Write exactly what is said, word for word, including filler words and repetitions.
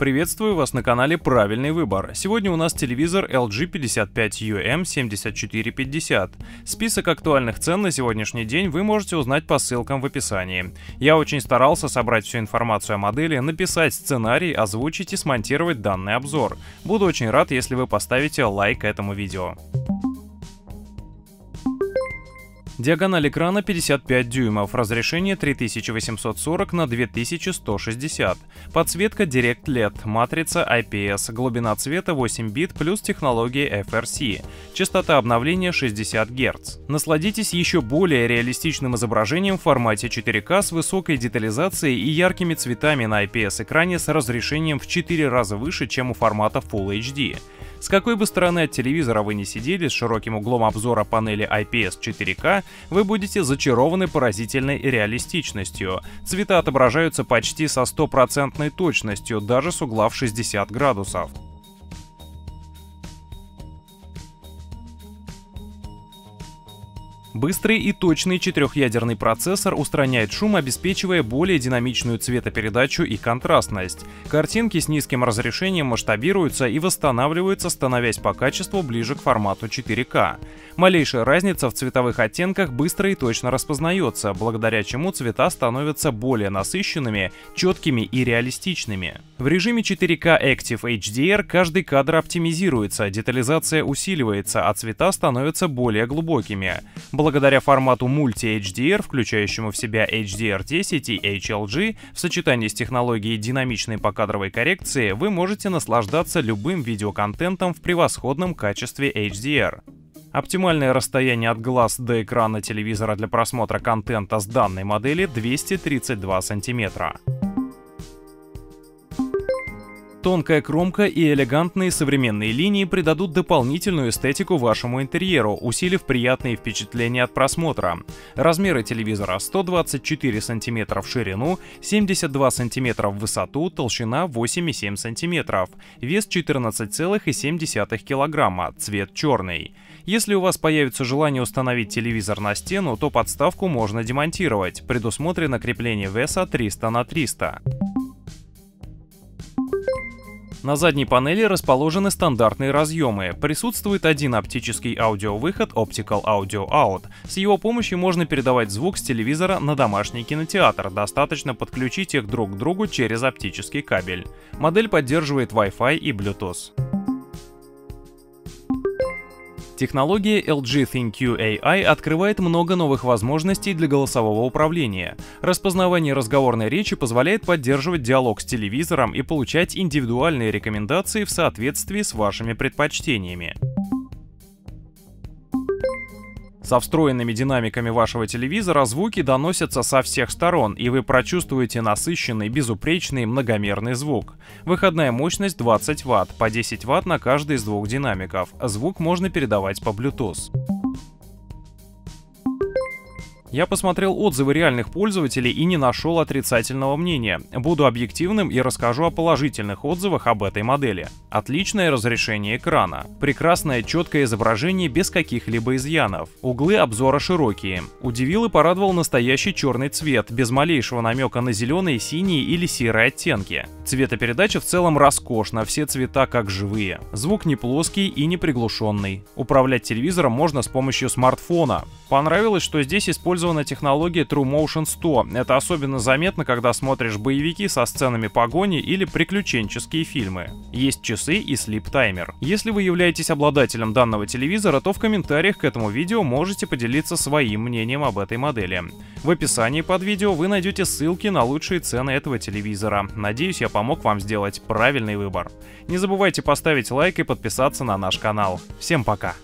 Приветствую вас на канале «Правильный выбор». Сегодня у нас телевизор эл джи пятьдесят пять ю эм семь тысяч четыреста пятьдесят. Список актуальных цен на сегодняшний день вы можете узнать по ссылкам в описании. Я очень старался собрать всю информацию о модели, написать сценарий, озвучить и смонтировать данный обзор. Буду очень рад, если вы поставите лайк этому видео. Диагональ экрана пятьдесят пять дюймов, разрешение три тысячи восемьсот сорок на две тысячи сто шестьдесят, подсветка Direct эл и ди, матрица ай пи эс, глубина цвета восемь бит плюс технология эф эр си, частота обновления шестьдесят герц. Насладитесь еще более реалистичным изображением в формате четыре ка с высокой детализацией и яркими цветами на ай пи эс-экране с разрешением в четыре раза выше, чем у формата Full эйч ди. С какой бы стороны от телевизора вы ни сидели, с широким углом обзора панели ай пи эс четыре ка вы будете зачарованы поразительной реалистичностью. Цвета отображаются почти со стопроцентной точностью, даже с угла в шестьдесят градусов. Быстрый и точный четырехъядерный процессор устраняет шум, обеспечивая более динамичную цветопередачу и контрастность. Картинки с низким разрешением масштабируются и восстанавливаются, становясь по качеству ближе к формату четыре ка. Малейшая разница в цветовых оттенках быстро и точно распознается, благодаря чему цвета становятся более насыщенными, четкими и реалистичными. В режиме четыре ка Active эйч ди ар каждый кадр оптимизируется, детализация усиливается, а цвета становятся более глубокими. Благодаря формату мульти эйч ди ар, включающему в себя эйч ди ар десять и эйч эл джи, в сочетании с технологией динамичной покадровой коррекции вы можете наслаждаться любым видеоконтентом в превосходном качестве эйч ди ар. Оптимальное расстояние от глаз до экрана телевизора для просмотра контента с данной модели двести тридцать два сантиметра. Тонкая кромка и элегантные современные линии придадут дополнительную эстетику вашему интерьеру, усилив приятные впечатления от просмотра. Размеры телевизора сто двадцать четыре сантиметра в ширину, семьдесят два сантиметра в высоту, толщина восемь и семь сантиметра, вес четырнадцать и семь десятых килограмма, цвет черный. Если у вас появится желание установить телевизор на стену, то подставку можно демонтировать, предусмотрено крепление веса триста на триста. На задней панели расположены стандартные разъемы. Присутствует один оптический аудиовыход Optical Audio Out. С его помощью можно передавать звук с телевизора на домашний кинотеатр. Достаточно подключить их друг к другу через оптический кабель. Модель поддерживает Wi-Fi и Bluetooth. Технология эл джи ThinQ эй ай открывает много новых возможностей для голосового управления. Распознавание разговорной речи позволяет поддерживать диалог с телевизором и получать индивидуальные рекомендации в соответствии с вашими предпочтениями. Со встроенными динамиками вашего телевизора звуки доносятся со всех сторон, и вы прочувствуете насыщенный, безупречный, многомерный звук. Выходная мощность двадцать ватт, по десять ватт на каждый из двух динамиков. Звук можно передавать по Bluetooth. Я посмотрел отзывы реальных пользователей и не нашел отрицательного мнения. Буду объективным и расскажу о положительных отзывах об этой модели. Отличное разрешение экрана. Прекрасное четкое изображение без каких-либо изъянов. Углы обзора широкие. Удивил и порадовал настоящий черный цвет, без малейшего намека на зеленые, синие или серые оттенки. Цветопередача в целом роскошна, все цвета как живые. Звук не плоский и не приглушенный. Управлять телевизором можно с помощью смартфона. Понравилось, что здесь используется технология TrueMotion сто. Это особенно заметно, когда смотришь боевики со сценами погони или приключенческие фильмы. Есть часы и слип-таймер. Если вы являетесь обладателем данного телевизора, то в комментариях к этому видео можете поделиться своим мнением об этой модели. В описании под видео вы найдете ссылки на лучшие цены этого телевизора. Надеюсь, я помог вам сделать правильный выбор. Не забывайте поставить лайк и подписаться на наш канал. Всем пока!